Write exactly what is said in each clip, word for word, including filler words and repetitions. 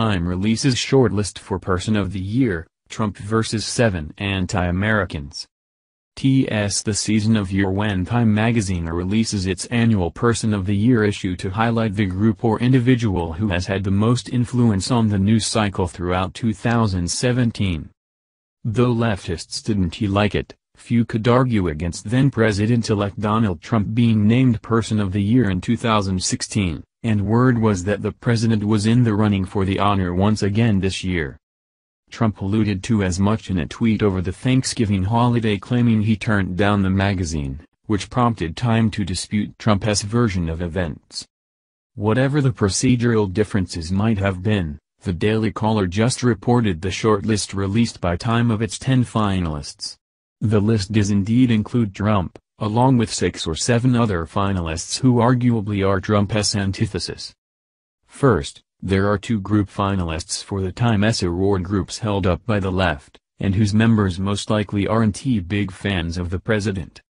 Time releases shortlist for Person of the Year, Trump versus seven Anti-Americans. Tis the season of year when Time magazine releases its annual Person of the Year issue to highlight the group or individual who has had the most influence on the news cycle throughout two thousand seventeen. Though leftists didn't like it, few could argue against then-President-elect Donald Trump being named Person of the Year in two thousand sixteen, and word was that the president was in the running for the honor once again this year. Trump alluded to as much in a tweet over the Thanksgiving holiday, claiming he turned down the magazine, which prompted Time to dispute Trump's version of events. Whatever the procedural differences might have been, the Daily Caller just reported the shortlist released by Time of its ten finalists. The list does indeed include Trump, along with six or seven other finalists who arguably are Trump's antithesis. First, there are two group finalists for the Time's award groups held up by the left, and whose members most likely aren't big fans of the president.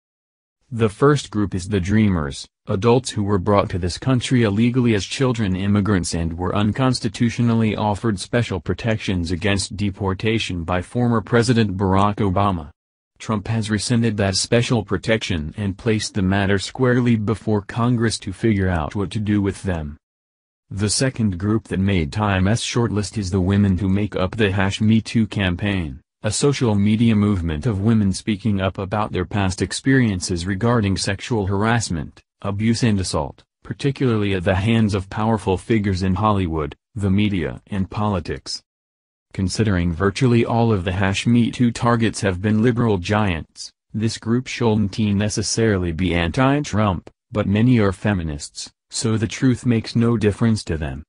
The first group is the Dreamers, adults who were brought to this country illegally as children immigrants and were unconstitutionally offered special protections against deportation by former President Barack Obama. Trump has rescinded that special protection and placed the matter squarely before Congress to figure out what to do with them. The second group that made Time's shortlist is the women who make up the hashtag Me Too campaign, a social media movement of women speaking up about their past experiences regarding sexual harassment, abuse and assault, particularly at the hands of powerful figures in Hollywood, the media and politics. Considering virtually all of the hashtag Me Too targets have been liberal giants, this group shouldn't necessarily be anti-Trump, but many are feminists, so the truth makes no difference to them.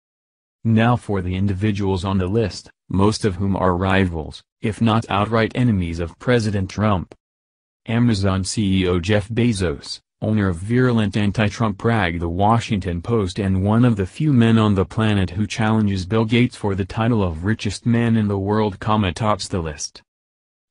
Now for the individuals on the list, most of whom are rivals, if not outright enemies of President Trump. Amazon C E O Jeff Bezos, owner of virulent anti-Trump rag The Washington Post and one of the few men on the planet who challenges Bill Gates for the title of richest man in the world, tops the list.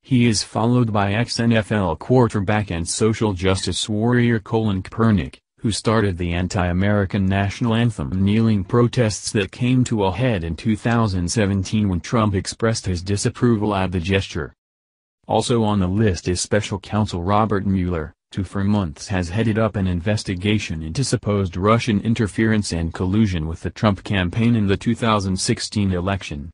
He is followed by ex-N F L quarterback and social justice warrior Colin Kaepernick, who started the anti-American national anthem kneeling protests that came to a head in two thousand seventeen when Trump expressed his disapproval at the gesture. Also on the list is special counsel Robert Mueller, who for months has headed up an investigation into supposed Russian interference and collusion with the Trump campaign in the two thousand sixteen election.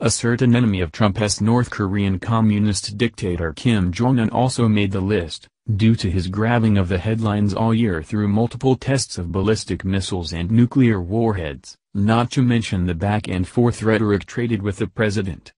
A certain enemy of Trump's North Korean communist dictator Kim Jong-un also made the list, due to his grabbing of the headlines all year through multiple tests of ballistic missiles and nuclear warheads, not to mention the back-and-forth rhetoric traded with the president.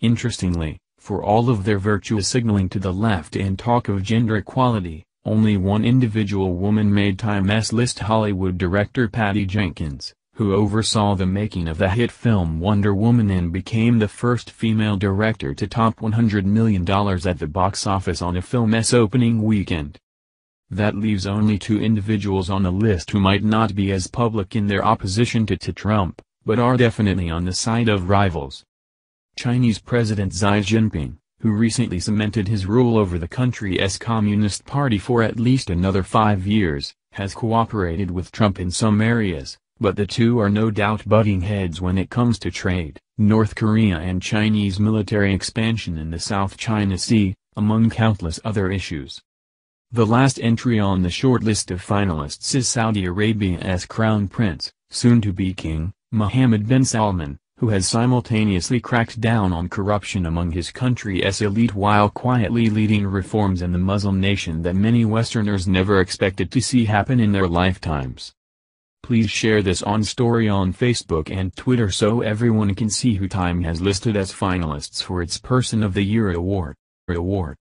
Interestingly, for all of their virtue signaling to the left and talk of gender equality, only one individual woman made Time's list: Hollywood director Patty Jenkins, who oversaw the making of the hit film Wonder Woman and became the first female director to top one hundred million dollars at the box office on a film's opening weekend. That leaves only two individuals on the list who might not be as public in their opposition to, to Trump, but are definitely on the side of rivals. Chinese President Xi Jinping, who recently cemented his rule over the country's Communist Party for at least another five years, has cooperated with Trump in some areas, but the two are no doubt butting heads when it comes to trade, North Korea and Chinese military expansion in the South China Sea, among countless other issues. The last entry on the shortlist of finalists is Saudi Arabia's Crown Prince, soon-to-be King, Mohammed bin Salman, who has simultaneously cracked down on corruption among his country's elite while quietly leading reforms in the Muslim nation that many Westerners never expected to see happen in their lifetimes. Please share this on story on Facebook and Twitter so everyone can see who Time has listed as finalists for its Person of the Year award. award.